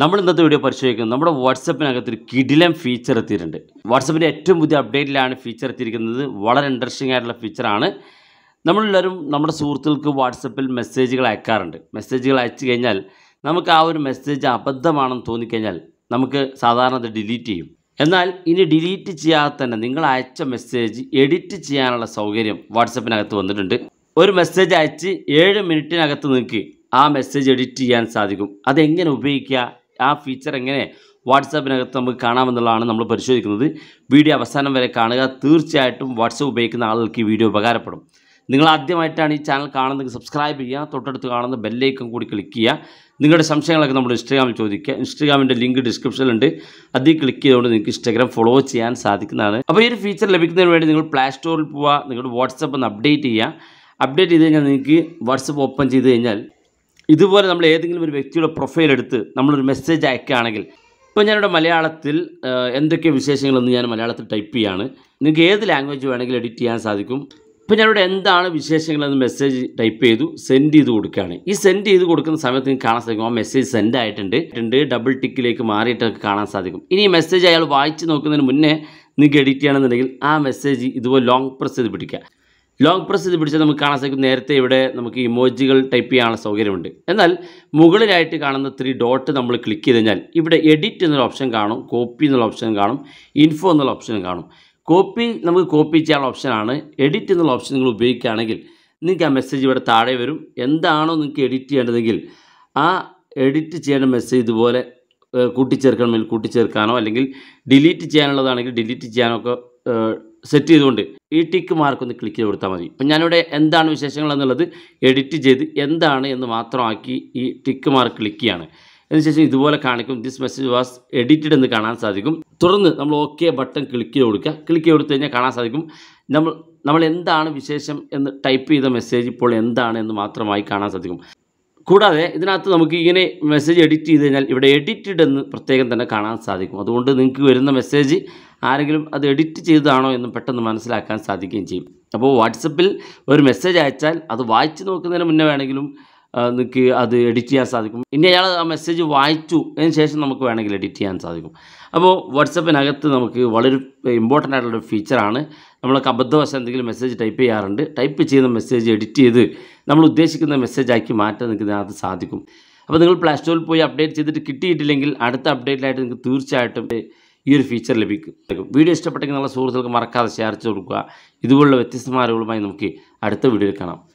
നമ്മൾ ഇന്നത്തെ വീഡിയോ പരിശോധിക്കുന്നത് നമ്മുടെ വാട്സപ്പിനകത്തൊരു കിടിലം ഫീച്ചർ എത്തിയിട്ടുണ്ട്. വാട്സപ്പിൻ്റെ ഏറ്റവും പുതിയ അപ്ഡേറ്റിലാണ് ഫീച്ചർ എത്തിയിരിക്കുന്നത്. വളരെ ഇൻട്രസ്റ്റിംഗ് ആയിട്ടുള്ള ഫീച്ചറാണ്. നമ്മളെല്ലാവരും നമ്മുടെ സുഹൃത്തുക്കൾക്ക് വാട്സപ്പിൽ മെസ്സേജുകൾ അയക്കാറുണ്ട്. മെസ്സേജുകൾ അയച്ചു കഴിഞ്ഞാൽ നമുക്ക് ആ ഒരു മെസ്സേജ് അബദ്ധമാണെന്ന് തോന്നിക്കഴിഞ്ഞാൽ നമുക്ക് സാധാരണ അത് ഡിലീറ്റ് ചെയ്യും. എന്നാൽ ഇനി ഡിലീറ്റ് ചെയ്യാതെ തന്നെ നിങ്ങൾ അയച്ച മെസ്സേജ് എഡിറ്റ് ചെയ്യാനുള്ള സൗകര്യം വാട്സപ്പിനകത്ത് വന്നിട്ടുണ്ട്. ഒരു മെസ്സേജ് അയച്ച് 7 മിനിറ്റിനകത്ത് നിങ്ങൾക്ക് ആ മെസ്സേജ് എഡിറ്റ് ചെയ്യാൻ സാധിക്കും. അതെങ്ങനെ ഉപയോഗിക്കുക, ആ ഫീച്ചർ എങ്ങനെ വാട്സാപ്പിനകത്ത് നമുക്ക് കാണാമെന്നുള്ളതാണ് നമ്മൾ പരിശോധിക്കുന്നത്. വീഡിയോ അവസാനം വരെ കാണുക. തീർച്ചയായിട്ടും വാട്സപ്പ് ഉപയോഗിക്കുന്ന ആളുകൾക്ക് ഈ വീഡിയോ ഉപകാരപ്പെടും. നിങ്ങൾ ആദ്യമായിട്ടാണ് ഈ ചാനൽ കാണുന്നതെങ്കിൽ സബ്സ്ക്രൈബ് ചെയ്യുക. തൊട്ടടുത്ത് കാണുന്ന ബെല്ലൈക്കൺ കൂടി ക്ലിക്ക് ചെയ്യുക. നിങ്ങളുടെ സംശയങ്ങളൊക്കെ നമ്മുടെ ഇൻസ്റ്റാഗ്രാമിൽ ചോദിക്കുക. ഇൻസ്റ്റാഗ്രാമിൻ്റെ ലിങ്ക് ഡിസ്ക്രിപ്ഷനിലുണ്ട്. അതിൽ ക്ലിക്ക് ചെയ്തുകൊണ്ട് നിങ്ങൾക്ക് ഇൻസ്റ്റാഗ്രാം ഫോളോ ചെയ്യാൻ സാധിക്കുന്നതാണ്. അപ്പോൾ ഈ ഒരു ഫീച്ചർ ലഭിക്കുന്നതിന് വേണ്ടി നിങ്ങൾ പ്ലേ സ്റ്റോറിൽ പോവുക. നിങ്ങളുടെ വാട്സപ്പ് ഒന്ന് അപ്ഡേറ്റ് ചെയ്യുക. അപ്ഡേറ്റ് ചെയ്ത് കഴിഞ്ഞാൽ നിങ്ങൾക്ക് വാട്സപ്പ് ഓപ്പൺ ചെയ്ത് കഴിഞ്ഞാൽ ഇതുപോലെ നമ്മൾ ഏതെങ്കിലും ഒരു വ്യക്തിയുടെ പ്രൊഫൈൽ എടുത്ത് നമ്മളൊരു മെസ്സേജ് അയക്കുകയാണെങ്കിൽ, ഇപ്പോൾ ഞാനിവിടെ മലയാളത്തിൽ എന്തൊക്കെ വിശേഷങ്ങളെന്ന് ഞാൻ മലയാളത്തിൽ ടൈപ്പ് ചെയ്യുകയാണ്. നിങ്ങൾക്ക് ഏത് ലാംഗ്വേജ് വേണമെങ്കിലും എഡിറ്റ് ചെയ്യാൻ സാധിക്കും. ഇപ്പോൾ ഞാനിവിടെ എന്താണ് വിശേഷങ്ങളെന്ന് മെസ്സേജ് ടൈപ്പ് ചെയ്തു സെൻഡ് ചെയ്ത് കൊടുക്കുകയാണ്. ഈ സെൻഡ് ചെയ്ത് കൊടുക്കുന്ന സമയത്ത് നിങ്ങൾക്ക് കാണാൻ സാധിക്കും ആ മെസ്സേജ് സെൻഡ് ആയിട്ടുണ്ട്. ഡബിൾ ടിക്കിലേക്ക് മാറിയിട്ടൊക്കെ കാണാൻ സാധിക്കും. ഇനി ഈ മെസ്സേജ് അയാൾ വായിച്ച് നോക്കുന്നതിന് മുന്നേ നിങ്ങൾക്ക് എഡിറ്റ് ചെയ്യണമെന്നുണ്ടെങ്കിൽ ആ മെസ്സേജ് ഇതുപോലെ ലോങ് പ്രസ് ചെയ്ത് പിടിക്കുക. ലോങ് പ്രസ് ഇത് പിടിച്ചാൽ നമുക്ക് കാണാൻ സാധിക്കും. നേരത്തെ ഇവിടെ നമുക്ക് ഇമോജികൾ ടൈപ്പ് ചെയ്യാനുള്ള സൗകര്യമുണ്ട്. എന്നാൽ മുകളിലായിട്ട് കാണുന്ന 3 ഡോട്ട് നമ്മൾ ക്ലിക്ക് ചെയ്ത് കഴിഞ്ഞാൽ ഇവിടെ എഡിറ്റ് എന്നുള്ള ഓപ്ഷൻ കാണും, കോപ്പി എന്നുള്ള ഓപ്ഷൻ കാണും, ഇൻഫോ എന്നുള്ള ഓപ്ഷൻ കാണും. കോപ്പി നമുക്ക് കോപ്പി ചെയ്യാനുള്ള ഓപ്ഷനാണ്. എഡിറ്റ് എന്നുള്ള ഓപ്ഷൻ നിങ്ങൾ ഉപയോഗിക്കുകയാണെങ്കിൽ നിങ്ങൾക്ക് ആ മെസ്സേജ് ഇവിടെ താഴെ വരും. എന്താണോ നിങ്ങൾക്ക് എഡിറ്റ് ചെയ്യേണ്ടതെങ്കിൽ ആ എഡിറ്റ് ചെയ്യേണ്ട മെസ്സേജ് ഇതുപോലെ കൂട്ടിച്ചേർക്കണമെങ്കിൽ കൂട്ടിച്ചേർക്കാനോ അല്ലെങ്കിൽ ഡിലീറ്റ് ചെയ്യാനുള്ളതാണെങ്കിൽ ഡിലീറ്റ് ചെയ്യാനോ ഒക്കെ സെറ്റ് ചെയ്തുകൊണ്ട് ഈ ടിക്ക് മാർക്കൊന്ന് ക്ലിക്ക് ചെയ്ത് കൊടുത്താൽ മതി. അപ്പം ഞാനിവിടെ എന്താണ് വിശേഷങ്ങളെന്നുള്ളത് എഡിറ്റ് ചെയ്ത് എന്താണ് എന്ന് മാത്രമാക്കി ഈ ടിക്ക് മാർക്ക് ക്ലിക്ക് ചെയ്യാണ്. അതിനുശേഷം ഇതുപോലെ കാണിക്കും ദിസ് മെസ്സേജ് വാസ് എഡിറ്റഡ് എന്ന് കാണാൻ സാധിക്കും. തുടർന്ന് നമ്മൾ ഓക്കെ ബട്ടൺ ക്ലിക്ക് ചെയ്ത് കൊടുക്കുക. ക്ലിക്ക് ചെയ്ത് കൊടുത്തു കഴിഞ്ഞാൽ കാണാൻ സാധിക്കും നമ്മൾ എന്താണ് വിശേഷം എന്ന് ടൈപ്പ് ചെയ്ത മെസ്സേജ് ഇപ്പോൾ എന്താണ് എന്ന് മാത്രമായി കാണാൻ സാധിക്കും. കൂടാതെ ഇതിനകത്ത് നമുക്ക് ഇങ്ങനെ മെസ്സേജ് എഡിറ്റ് ചെയ്ത് കഴിഞ്ഞാൽ ഇവിടെ എഡിറ്റഡ് എന്ന് പ്രത്യേകം തന്നെ കാണാൻ സാധിക്കും. അതുകൊണ്ട് നിങ്ങൾക്ക് വരുന്ന മെസ്സേജ് ആരെങ്കിലും അത് എഡിറ്റ് ചെയ്തതാണോ എന്ന് പെട്ടെന്ന് മനസ്സിലാക്കാൻ സാധിക്കുകയും ചെയ്യും. അപ്പോൾ വാട്സപ്പിൽ ഒരു മെസ്സേജ് അയച്ചാൽ അത് വായിച്ച് നോക്കുന്നതിന് മുന്നേ വേണമെങ്കിലും നിങ്ങൾക്ക് അത് എഡിറ്റ് ചെയ്യാൻ സാധിക്കും. ഇനി അയാൾ ആ മെസ്സേജ് വായിച്ചു അതിന് ശേഷം നമുക്ക് വേണമെങ്കിൽ എഡിറ്റ് ചെയ്യാൻ സാധിക്കും. അപ്പോൾ വാട്സപ്പിനകത്ത് നമുക്ക് വളരെ ഇമ്പോർട്ടൻ്റ് ആയിട്ടുള്ളൊരു ഫീച്ചറാണ്. നമ്മളൊക്കെ അബദ്ധവശം എന്തെങ്കിലും മെസ്സേജ് ടൈപ്പ് ചെയ്യാറുണ്ട്. ടൈപ്പ് ചെയ്യുന്ന മെസ്സേജ് എഡിറ്റ് ചെയ്ത് നമ്മൾ ഉദ്ദേശിക്കുന്ന മെസ്സേജാക്കി മാറ്റാൻ നിങ്ങൾക്ക് ഇതിനകത്ത് സാധിക്കും. അപ്പോൾ നിങ്ങൾ പ്ലേ സ്റ്റോറിൽ പോയി അപ്ഡേറ്റ് ചെയ്തിട്ട് കിട്ടിയിട്ടില്ലെങ്കിൽ അടുത്ത അപ്ഡേറ്റിലായിട്ട് നിങ്ങൾക്ക് തീർച്ചയായിട്ടും ഈ ഒരു ഫീച്ചർ ലഭിക്കും. വീഡിയോ ഇഷ്ടപ്പെട്ടെങ്കിൽ നിങ്ങളുടെ സുഹൃത്തുക്കൾക്ക് മറക്കാതെ ഷെയർ ചെയ്ത് കൊടുക്കുക. ഇതുപോലുള്ള വ്യത്യസ്തമായ അറിവുകളുമായി നമുക്ക് അടുത്ത വീഡിയോയിൽ കാണാം.